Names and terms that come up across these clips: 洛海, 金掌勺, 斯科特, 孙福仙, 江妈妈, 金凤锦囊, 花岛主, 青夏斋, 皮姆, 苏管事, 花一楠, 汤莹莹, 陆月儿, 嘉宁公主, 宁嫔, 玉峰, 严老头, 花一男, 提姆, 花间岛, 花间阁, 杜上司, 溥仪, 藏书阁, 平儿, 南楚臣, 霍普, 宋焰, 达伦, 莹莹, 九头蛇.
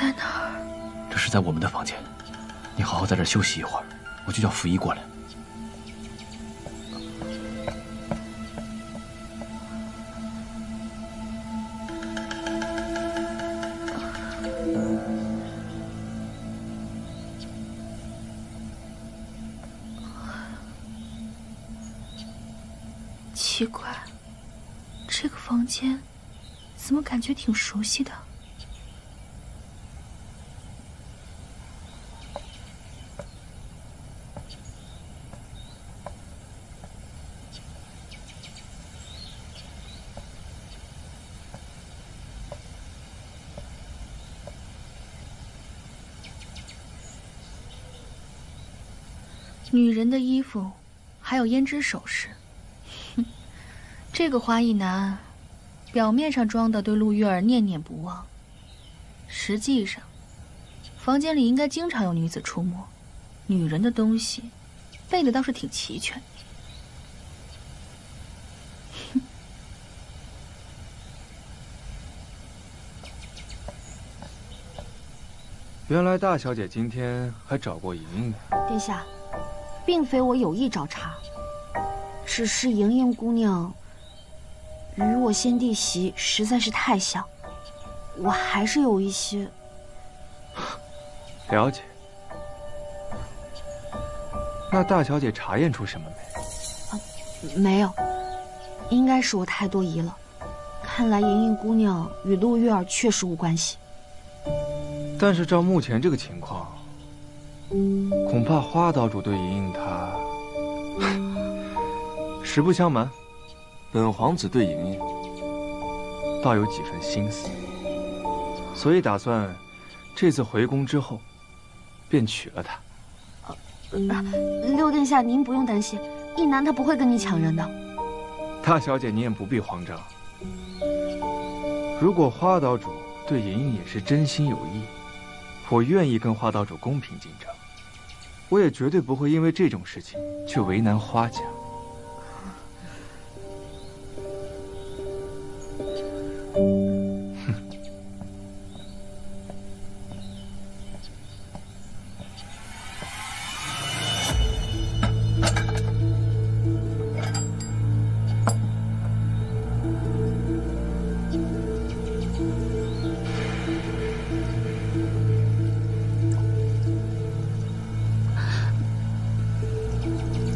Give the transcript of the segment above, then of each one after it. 在哪儿？这是在我们的房间，你好好在这儿休息一会儿，我就叫溥仪过来。 奇怪，这个房间怎么感觉挺熟悉的？女人的衣服，还有胭脂首饰。 这个花衣男，表面上装的对陆月儿念念不忘，实际上，房间里应该经常有女子出没，女人的东西备的倒是挺齐全。哼。原来大小姐今天还找过莹莹呢。殿下，并非我有意找茬，只是莹莹姑娘。 与我先弟媳实在是太像，我还是有一些了解。那大小姐查验出什么没？没有，应该是我太多疑了。看来莹莹姑娘与陆月儿确实无关系。但是照目前这个情况，恐怕花岛主对莹莹她实不相瞒。 本皇子对莹莹倒有几分心思，所以打算这次回宫之后便娶了她。六殿下，您不用担心，一男他不会跟你抢人的。大小姐，你也不必慌张。如果花岛主对莹莹也是真心有意，我愿意跟花岛主公平竞争，我也绝对不会因为这种事情去为难花家。 哼，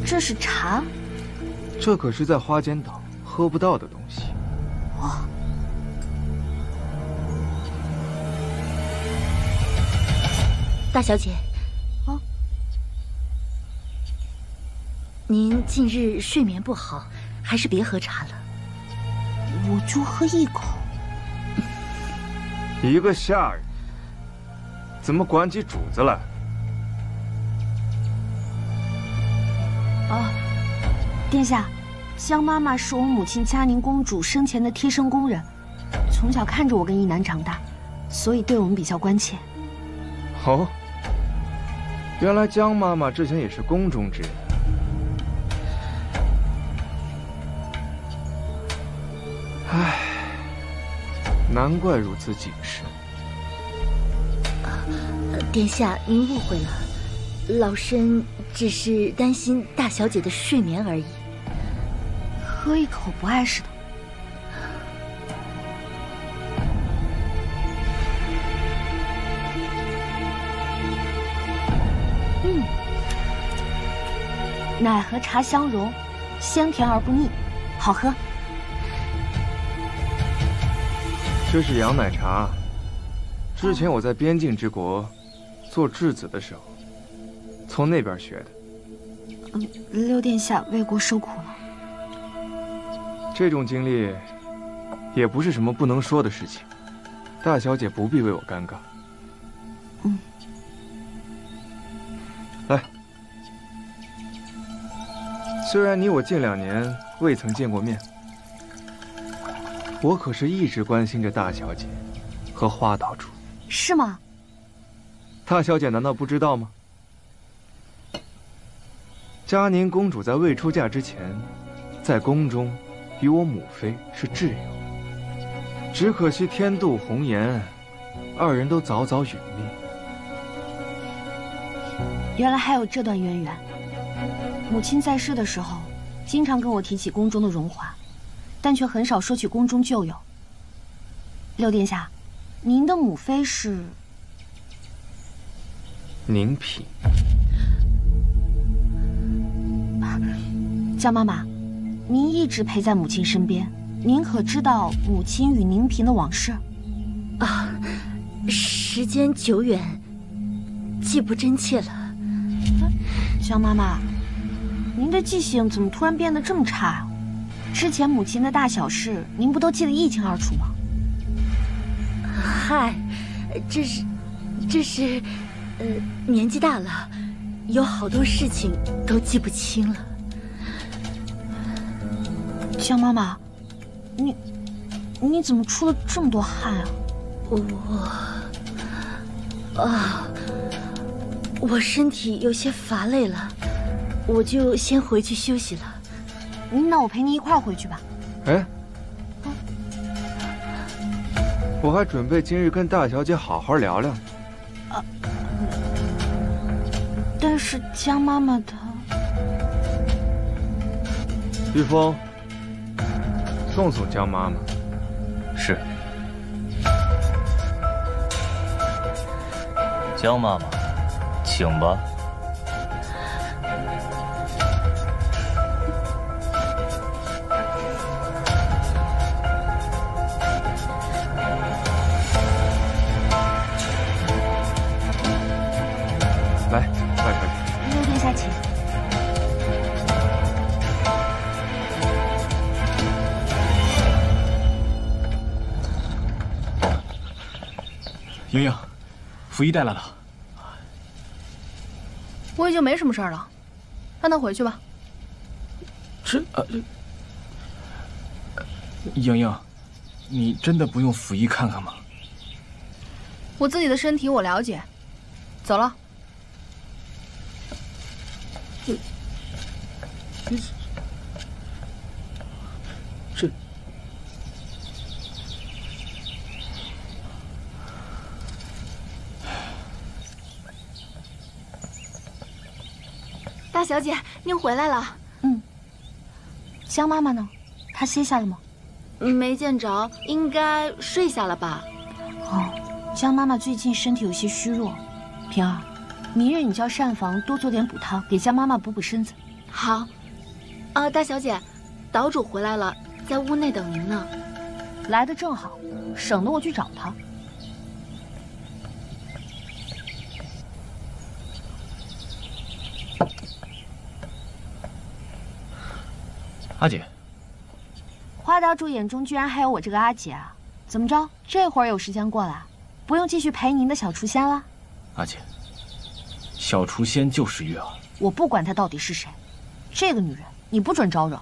这是茶，这可是在花间岛喝不到的东西。 大小姐，哦，您近日睡眠不好，还是别喝茶了。我就喝一口。一个下人，怎么管起主子来？哦，殿下，江妈妈是我母亲嘉宁公主生前的贴身工人，从小看着我跟一男长大，所以对我们比较关切。哦。 原来江妈妈之前也是宫中之人。唉，难怪如此谨慎。殿下，您误会了，老身只是担心大小姐的睡眠而已。喝一口不碍事的。 奶和茶相融，鲜甜而不腻，好喝。这是洋奶茶，之前我在边境之国做质子的时候，从那边学的。六殿下为国受苦了。这种经历也不是什么不能说的事情，大小姐不必为我尴尬。嗯。 虽然你我近2年未曾见过面，我可是一直关心着大小姐和花岛主。是吗？大小姐难道不知道吗？嘉宁公主在未出嫁之前，在宫中与我母妃是挚友，只可惜天妒红颜，二人都早早殒命。原来还有这段渊源。母亲在世的时候，经常跟我提起宫中的荣华，但却很少说起宫中旧友。六殿下，您的母妃是？宁嫔。江妈妈，您一直陪在母亲身边，您可知道母亲与宁嫔的往事？ 啊，时间久远，记不真切了。江妈妈，您的记性怎么突然变得这么差啊？之前母亲的大小事，您不都记得一清二楚吗？嗨，这是，年纪大了，有好多事情都记不清了。江妈妈，你怎么出了这么多汗啊？ 我身体有些乏累了，我就先回去休息了。那我陪你一块儿回去吧。哎，我还准备今日跟大小姐好好聊聊。但是江妈妈她……玉峰，送送江妈妈。是。 江妈妈，请吧。来，快！六殿下，请。莹莹，福一带来了。 我已经没什么事儿了，让他回去吧。莹莹，你真的不用府医看看吗？我自己的身体我了解，走了。这……大小姐，您回来了。嗯。江妈妈呢？她歇下了吗？没见着，应该睡下了吧。哦，江妈妈最近身体有些虚弱，平儿，明日你叫膳房多做点补汤，给江妈妈补补身子。好。大小姐，岛主回来了，在屋内等您呢。来的正好，省得我去找他。 阿姐，花岛主眼中居然还有我这个阿姐啊！怎么着，这会儿有时间过来，不用继续陪您的小厨仙了？阿姐，小厨仙就是月儿，我不管她到底是谁，这个女人你不准招惹。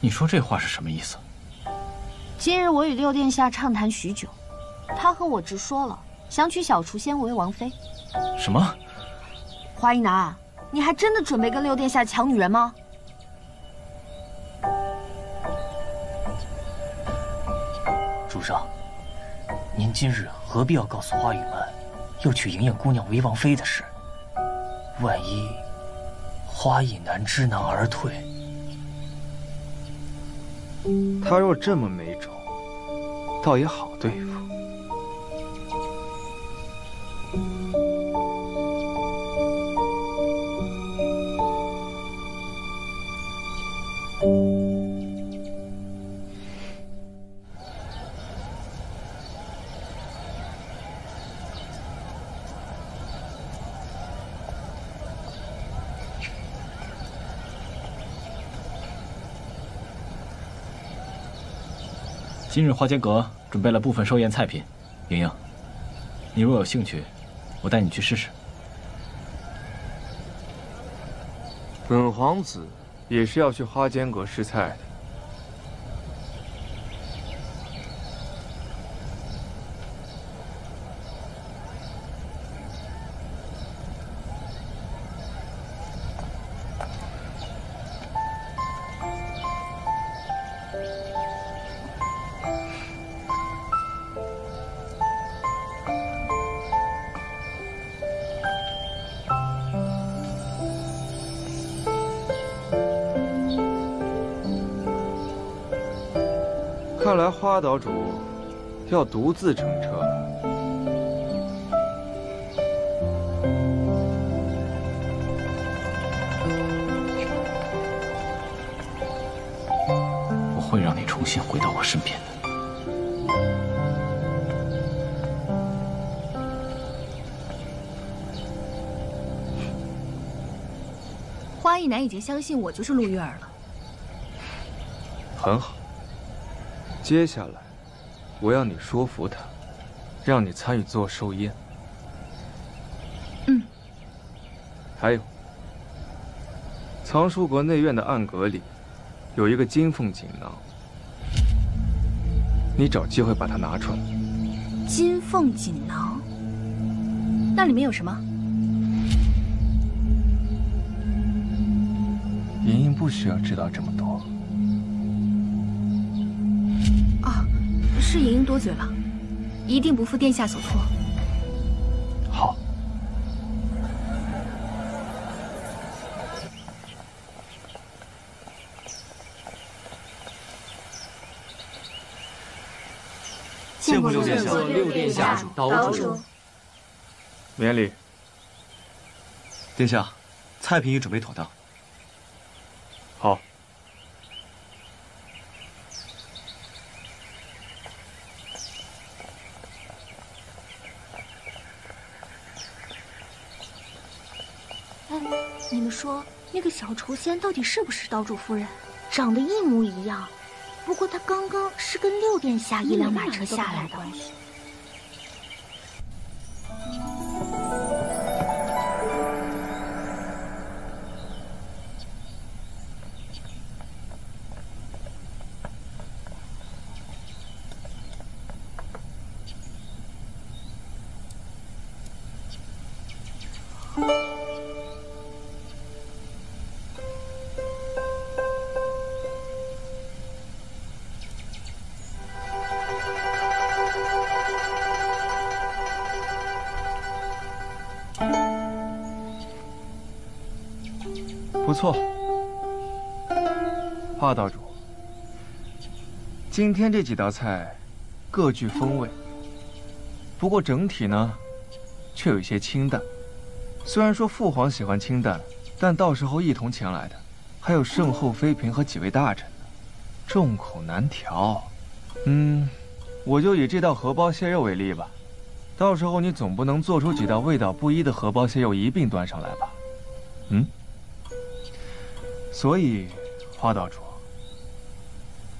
你说这话是什么意思？今日我与六殿下畅谈许久，他和我直说了，想娶小厨仙为王妃。什么？花一男，你还真的准备跟六殿下抢女人吗？ 主上，您今日何必要告诉花雨门，又娶莹莹姑娘为王妃的事？万一花一男知难而退，他若这么没种，倒也好对付。今日花间阁准备了部分寿宴菜品，莹莹，你若有兴趣，我带你去试试。本皇子也是要去花间阁试菜的。看来花岛主要独自乘车了。我会让你重新回到我身边的。 花一男已经相信我就是陆月儿了。很好，接下来我要你说服他，让你参与做寿宴。嗯。还有，藏书阁内院的暗阁里有一个金凤锦囊，你找机会把它拿出来。金凤锦囊？那里面有什么？ 莹莹不需要知道这么多。啊，是莹莹多嘴了，一定不负殿下所托。好。见过六殿下，六殿下岛主。免礼。殿下，菜品已准备妥当。 好，哎，你们说那个小厨仙到底是不是岛主夫人？长得一模一样，不过她刚刚是跟六殿下一辆马车下来的。 不错，花岛主，今天这几道菜各具风味，不过整体呢，却有一些清淡。虽然说父皇喜欢清淡，但到时候一同前来的还有圣后妃嫔和几位大臣呢，众口难调。我就以这道荷包蟹肉为例吧，到时候你总不能做出几道味道不一的荷包蟹肉一并端上来吧？嗯。 所以，花岛主，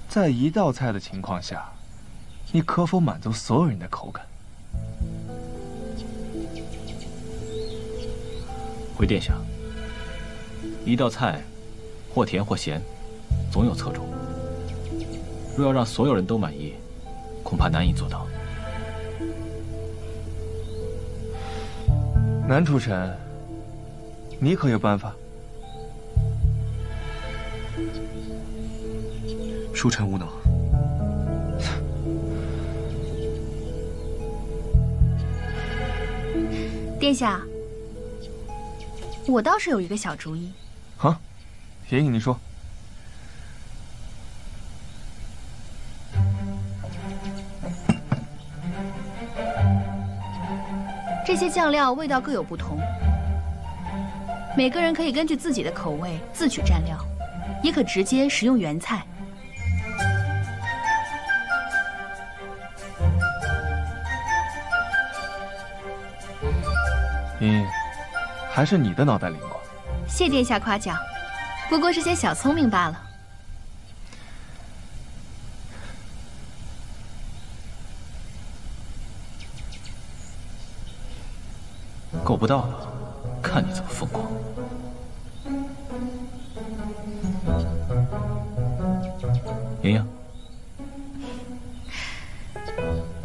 在一道菜的情况下，你可否满足所有人的口感？回殿下，一道菜或甜或咸，总有侧重。若要让所有人都满意，恐怕难以做到。南楚臣，你可有办法？ 恕臣无能。殿下，我倒是有一个小主意。啊，莹莹，你说。这些酱料味道各有不同，每个人可以根据自己的口味自取蘸料，也可直接食用原菜。 还是你的脑袋灵光，谢殿下夸奖，不过是些小聪明罢了。够不到了，看你怎么疯狂！莹莹，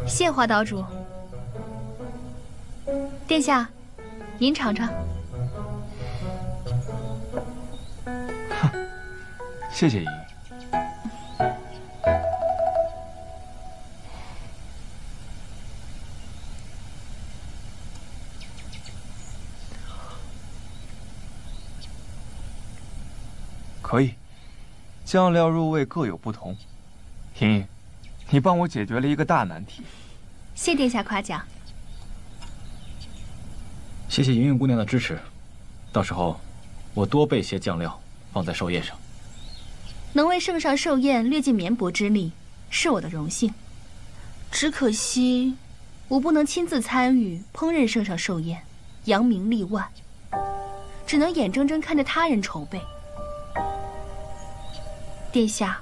谢花岛主，殿下，您尝尝。 谢谢姨。可以，酱料入味各有不同。莹莹，你帮我解决了一个大难题。谢殿下夸奖。谢谢莹莹姑娘的支持，到时候我多备些酱料放在寿宴上。能为圣上寿宴略尽绵薄之力，是我的荣幸。只可惜，我不能亲自参与烹饪圣上寿宴，扬名立万，只能眼睁睁看着他人筹备。殿下，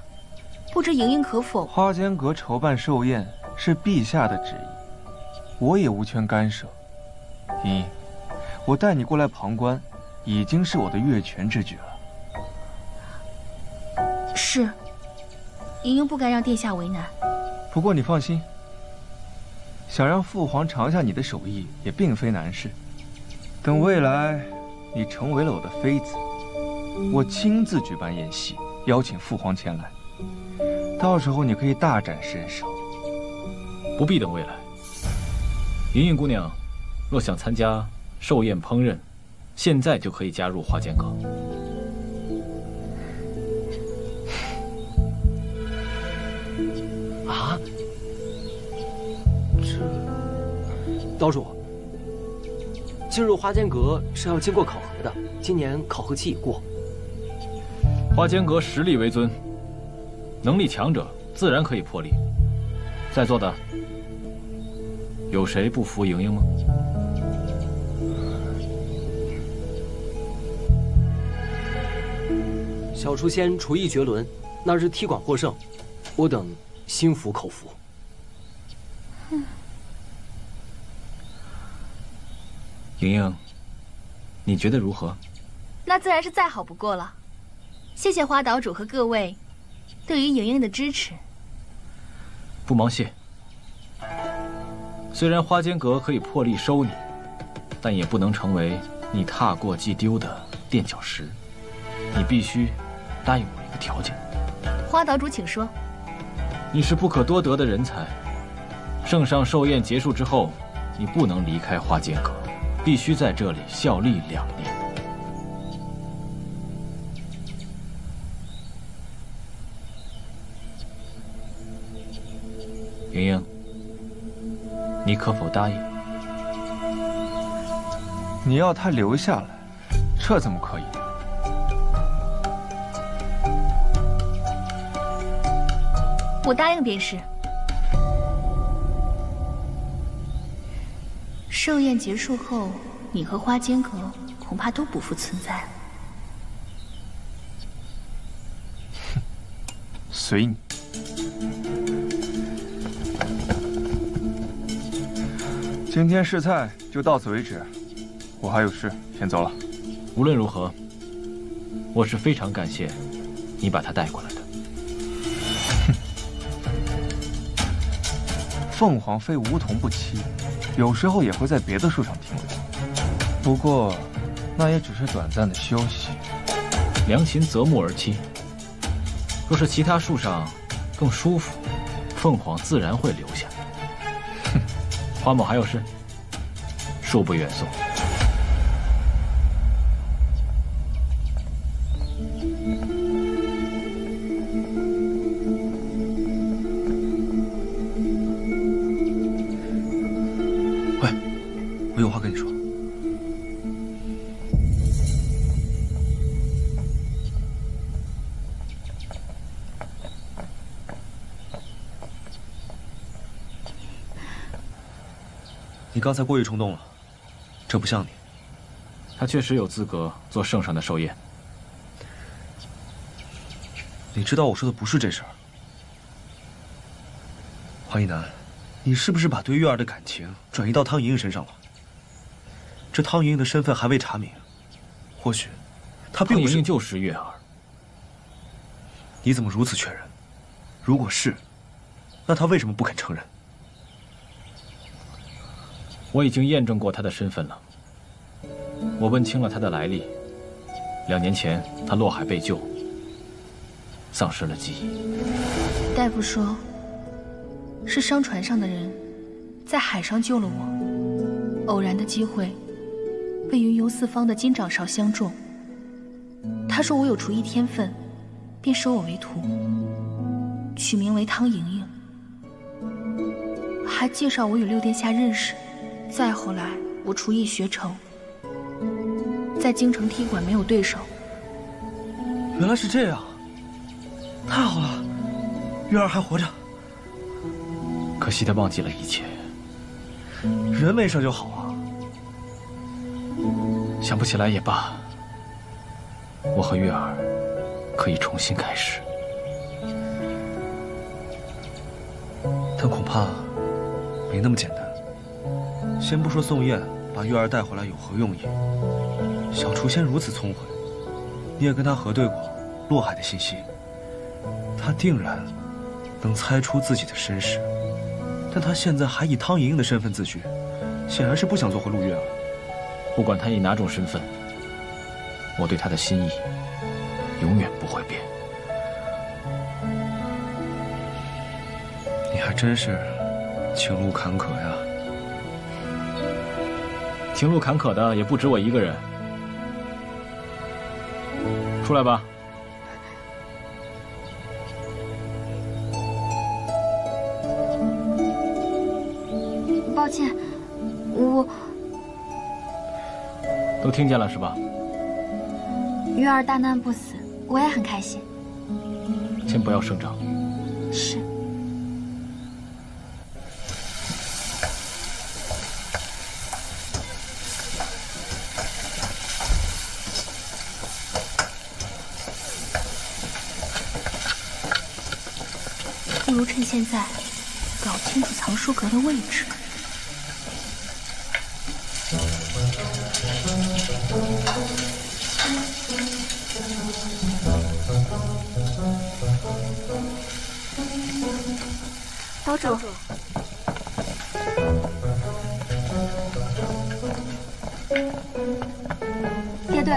不知莹莹可否？花间阁筹办寿宴是陛下的旨意，我也无权干涉。莹莹，我带你过来旁观，已经是我的越权之举了。是，莹莹不该让殿下为难。不过你放心，想让父皇尝下你的手艺也并非难事。等未来你成为了我的妃子，我亲自举办宴席，邀请父皇前来。 到时候你可以大展身手，不必等未来。莹莹姑娘，若想参加寿宴烹饪，现在就可以加入花间阁。啊！这岛主，进入花间阁是要经过考核的，今年考核期已过。花间阁实力为尊。 能力强者自然可以破例，在座的有谁不服莹莹吗？小厨仙厨艺绝伦，那日踢馆获胜，我等心服口服。莹莹，你觉得如何？那自然是再好不过了。谢谢花岛主和各位。 对于莹莹的支持，不忙谢。虽然花间阁可以破例收你，但也不能成为你踏过即丢的垫脚石。你必须答应我一个条件。花岛主，请说。你是不可多得的人才。圣上寿宴结束之后，你不能离开花间阁，必须在这里效力2年。 莹莹，你可否答应？你要他留下来，这怎么可以？我答应便是。寿宴结束后，你和花间阁恐怕都不复存在。哼，随你。 今天试菜就到此为止，我还有事，先走了。无论如何，我是非常感谢你把他带过来的。凤凰飞梧桐不栖，有时候也会在别的树上停留，不过那也只是短暂的休息。良禽择木而栖，若是其他树上更舒服，凤凰自然会留下。 花某还有事，恕不远送。喂，我有话跟你说。你刚才过于冲动了，这不像你。他确实有资格做圣上的寿宴。你知道我说的不是这事儿。黄一南，你是不是把对月儿的感情转移到汤莹莹身上了？这汤莹莹的身份还未查明，或许她并不是……汤莹莹就是月儿。你怎么如此确认？如果是，那她为什么不肯承认？ 我已经验证过他的身份了。我问清了他的来历。2年前，他落海被救，丧失了记忆。大夫说，是商船上的人在海上救了我，偶然的机会被云游四方的金掌勺相中。他说我有厨艺天分，便收我为徒，取名为汤莹莹。还介绍我与六殿下认识。再后来，我厨艺学成，在京城踢馆没有对手。原来是这样，太好了，月儿还活着。可惜她忘记了一切。人没事就好啊，想不起来也罢。我和月儿可以重新开始。 但恐怕没那么简单。先不说宋焰把月儿带回来有何用意，小厨仙如此聪慧，你也跟他核对过洛海的信息，他定然能猜出自己的身世。但他现在还以汤莹莹的身份自居，显然是不想做回陆月儿。不管他以哪种身份，我对他的心意永远不会变。 你还真是情路坎坷呀！情路坎坷的也不止我一个人。出来吧。抱歉，我……都听见了是吧？月儿大难不死，我也很开心。先不要声张。是。 不如趁现在搞清楚藏书阁的位置。岛主，列队。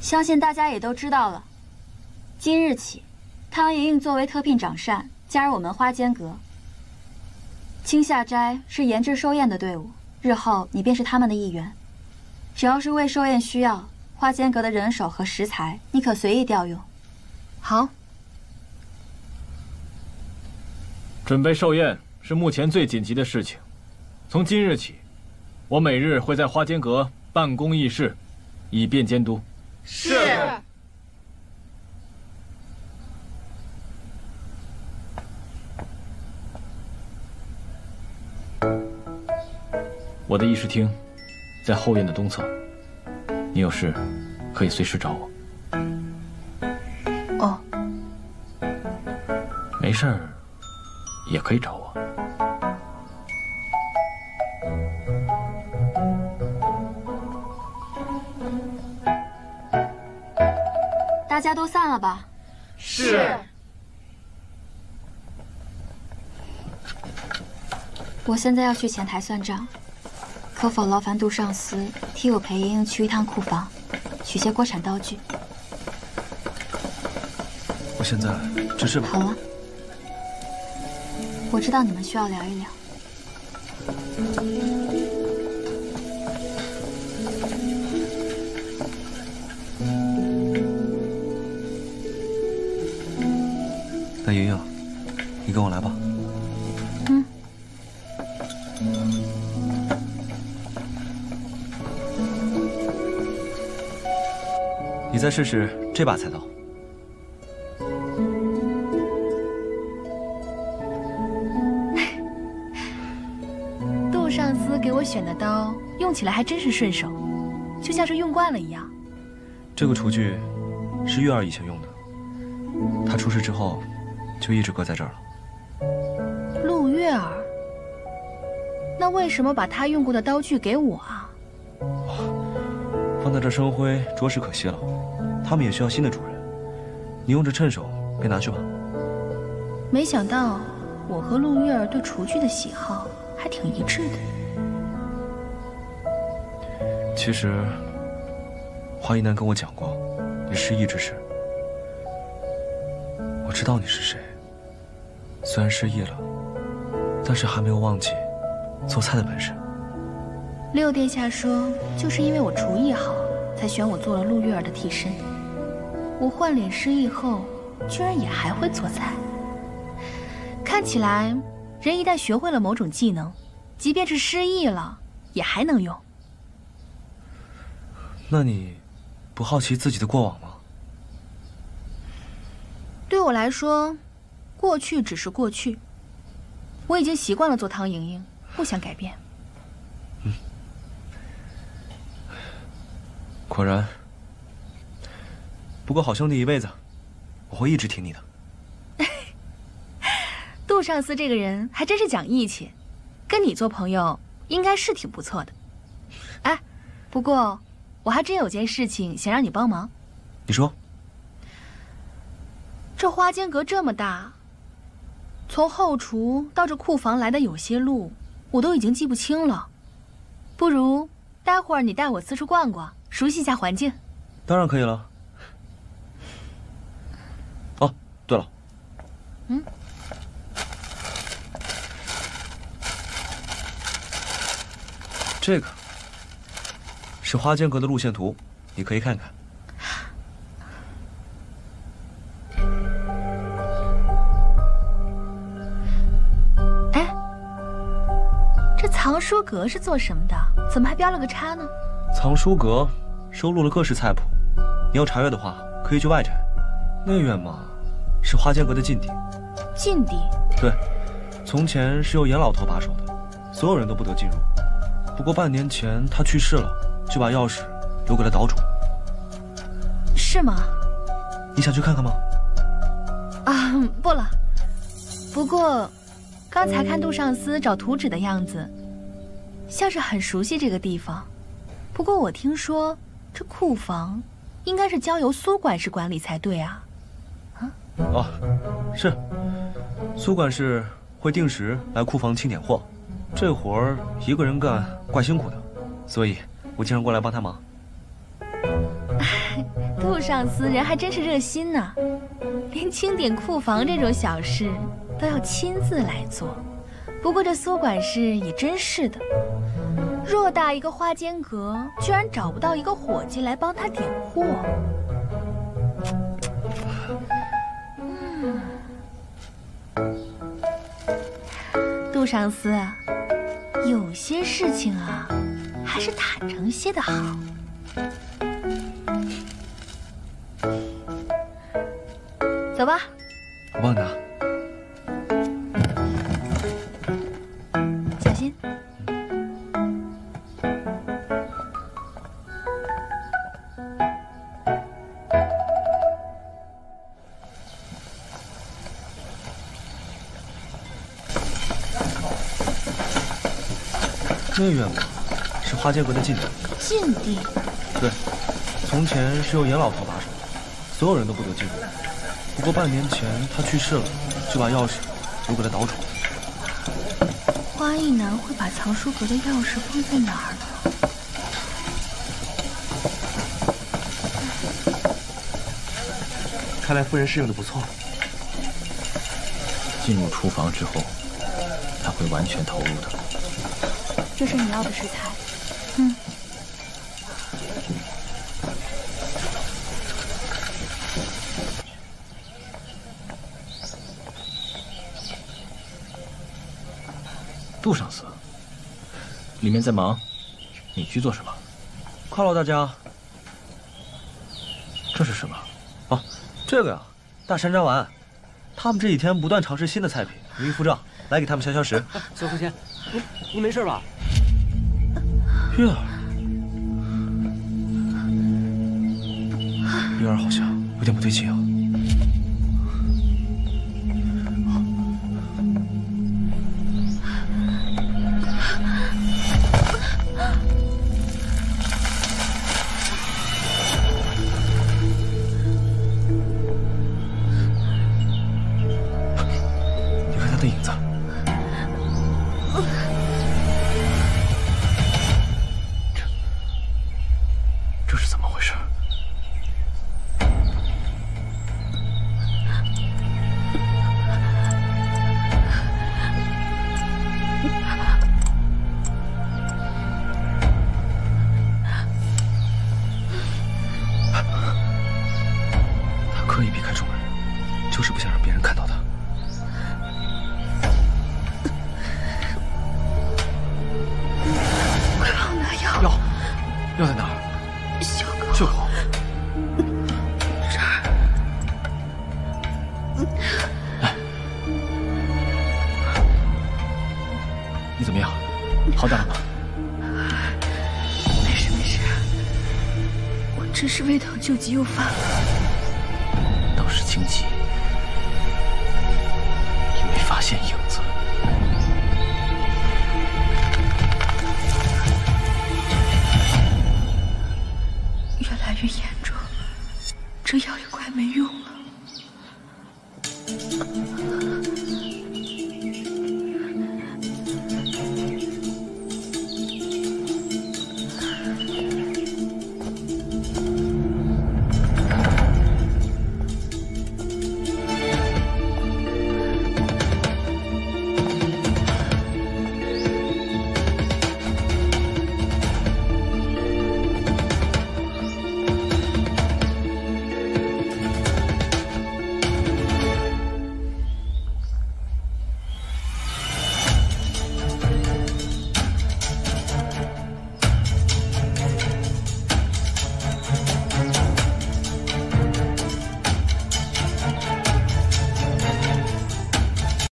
相信大家也都知道了。今日起，汤莹莹作为特聘长膳加入我们花间阁。青夏斋是研制寿宴的队伍，日后你便是他们的一员。只要是为寿宴需要，花间阁的人手和食材，你可随意调用。好。准备寿宴是目前最紧急的事情。从今日起，我每日会在花间阁办公议事，以便监督。 是。我的议事厅在后院的东侧，你有事可以随时找我。哦，没事儿也可以找我。 大家都散了吧。是。我现在要去前台算账，可否劳烦杜上司替我陪莹莹去一趟库房，取些锅铲刀具？我现在只是……好了，我知道你们需要聊一聊。莹莹，你跟我来吧。嗯。你再试试这把菜刀。杜上司给我选的刀，用起来还真是顺手，就像是用惯了一样。这个厨具是月儿以前用的，她出事之后。 就一直搁在这儿了。陆月儿，那为什么把他用过的刀具给我啊？放在这生灰着实可惜了，他们也需要新的主人。你用着趁手，别拿去吧。没想到我和陆月儿对厨具的喜好还挺一致的。其实，花一楠跟我讲过，你失忆之事。我知道你是谁，虽然失忆了，但是还没有忘记做菜的本事。六殿下说，就是因为我厨艺好，才选我做了陆月儿的替身。我换脸失忆后，居然也还会做菜。看起来，人一旦学会了某种技能，即便是失忆了，也还能用。 那你不好奇自己的过往吗？对我来说，过去只是过去。我已经习惯了做汤盈盈，不想改变。嗯，果然。不过好兄弟一辈子，我会一直挺你的。杜上司这个人还真是讲义气，跟你做朋友应该是挺不错的。哎，不过。 我还真有件事情想让你帮忙。你说，这花间阁这么大，从后厨到这库房来的有些路，我都已经记不清了。不如待会儿你带我四处逛逛，熟悉一下环境。当然可以了。哦，对了，嗯，这个。 是花间阁的路线图，你可以看看。哎，这藏书阁是做什么的？怎么还标了个叉呢？藏书阁收录了各式菜谱，你要查阅的话，可以去外宅。内院嘛，是花间阁的禁地。禁地？对，从前是由严老头把守的，所有人都不得进入。不过半年前他去世了。 就把钥匙留给了岛主，是吗？你想去看看吗？啊，不了。不过，刚才看杜上司找图纸的样子，像是很熟悉这个地方。不过我听说这库房应该是交由苏管事管理才对啊。啊？哦，是，苏管事会定时来库房清点货，这活儿一个人干怪辛苦的，所以。 我经常过来帮他忙。杜上司人还真是热心呢，连清点库房这种小事都要亲自来做。不过这苏管事也真是的，偌大一个花间阁，居然找不到一个伙计来帮他点货。杜上司，有些事情啊。 还是坦诚些的好。走吧，我帮你拿，小心。内院吗？ 是花间阁的禁地。禁地。对，从前是由严老头把守，所有人都不得进入。不过半年前他去世了，就把钥匙留给了岛主。花一男会把藏书阁的钥匙放在哪儿呢？看来夫人适应的不错。进入厨房之后，他会完全投入的。这是你要的食材。 嗯，杜上司，里面在忙，你去做什么？犒劳大家。这是什么？啊，这个呀，大山楂丸。他们这几天不断尝试新的菜品，你一付账，来给他们消消食。孙福仙，你没事吧？ 月儿，月儿好像有点不对劲啊！你看他的影子。他刻意避开众人，就是不想让别人看到他。我要拿药。药在哪儿？袖口。袖口。这。 你怎么样？好点了吗？没事没事，我只是胃疼旧疾又犯了。当时情急，也没发现影子。越来越严重，这药也快没用了。